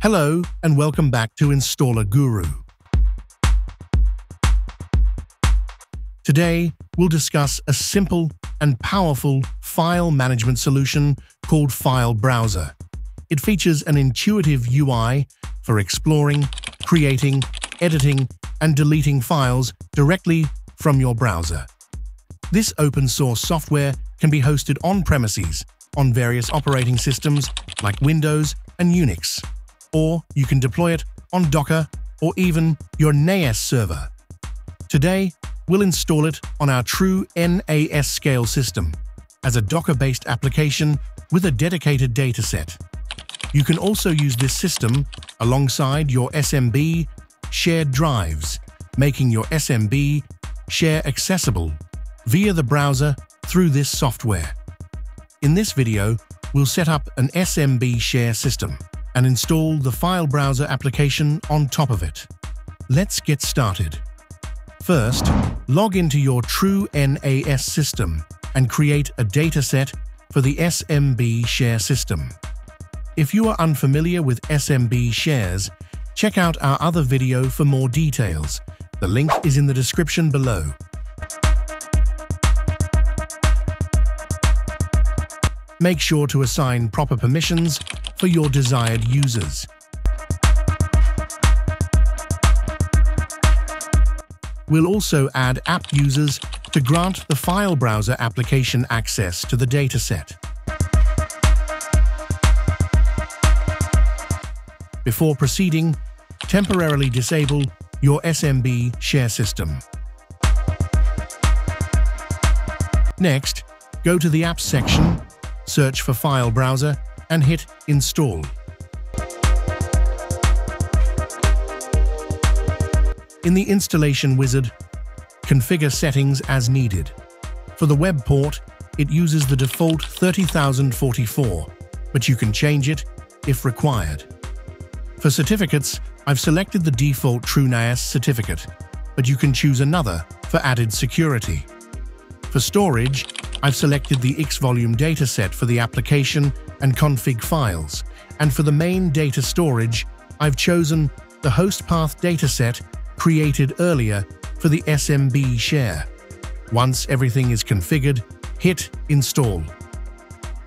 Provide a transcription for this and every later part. Hello and welcome back to Installer Guru. Today, we'll discuss a simple and powerful file management solution called File Browser. It features an intuitive UI for exploring, creating, editing, and deleting files directly from your browser. This open-source software can be hosted on-premises on various operating systems like Windows and Unix. Or you can deploy it on Docker or even your NAS server. Today, we'll install it on our TrueNAS Scale system as a Docker-based application with a dedicated dataset. You can also use this system alongside your SMB shared drives, making your SMB share accessible via the browser through this software. In this video, we'll set up an SMB share system and install the File Browser application on top of it. Let's get started. First, log into your TrueNAS system and create a dataset for the SMB share system. If you are unfamiliar with SMB shares, check out our other video for more details. The link is in the description below. Make sure to assign proper permissions for your desired users. We'll also add app users to grant the File Browser application access to the dataset. Before proceeding, temporarily disable your SMB share system. Next, go to the Apps section, search for File Browser, and hit Install. In the installation wizard, configure settings as needed. For the web port, it uses the default 30,044, but you can change it if required. For certificates, I've selected the default TrueNAS certificate, but you can choose another for added security. For storage, I've selected the X-Volume dataset for the application and config files, and for the main data storage, I've chosen the host path dataset created earlier for the SMB share. Once everything is configured, hit Install.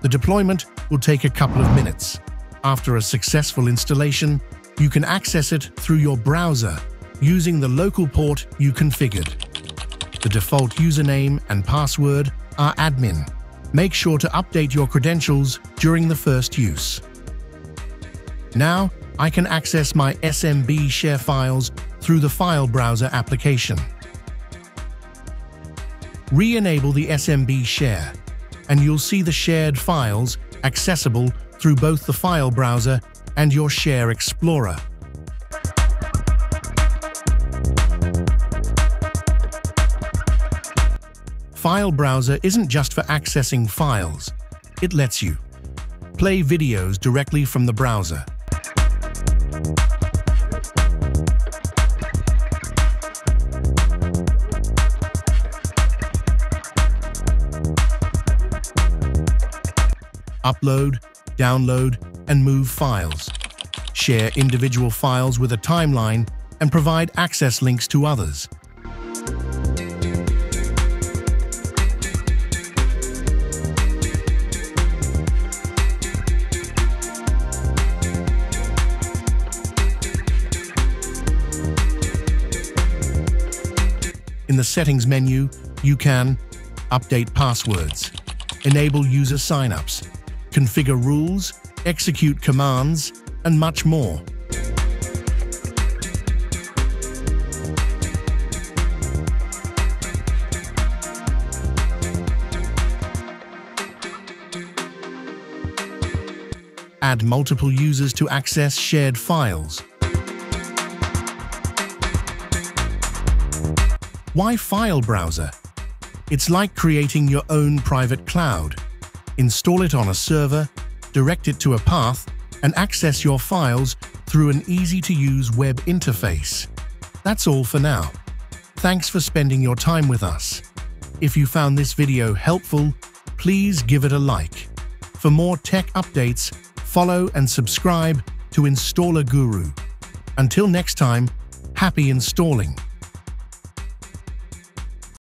The deployment will take a couple of minutes. After a successful installation, you can access it through your browser using the local port you configured. The default username and password are admin. Make sure to update your credentials during the first use. Now, I can access my SMB share files through the File Browser application. Re-enable the SMB share, and you'll see the shared files accessible through both the File Browser and your Share Explorer. File Browser isn't just for accessing files. It lets you play videos directly from the browser, upload, download, and move files, share individual files with a timeline, and provide access links to others. In the Settings menu, you can update passwords, enable user signups, configure rules, execute commands, and much more. Add multiple users to access shared files. Why File Browser? It's like creating your own private cloud. Install it on a server, direct it to a path, and access your files through an easy-to-use web interface. That's all for now. Thanks for spending your time with us. If you found this video helpful, please give it a like. For more tech updates, follow and subscribe to Installer Guru. Until next time, happy installing!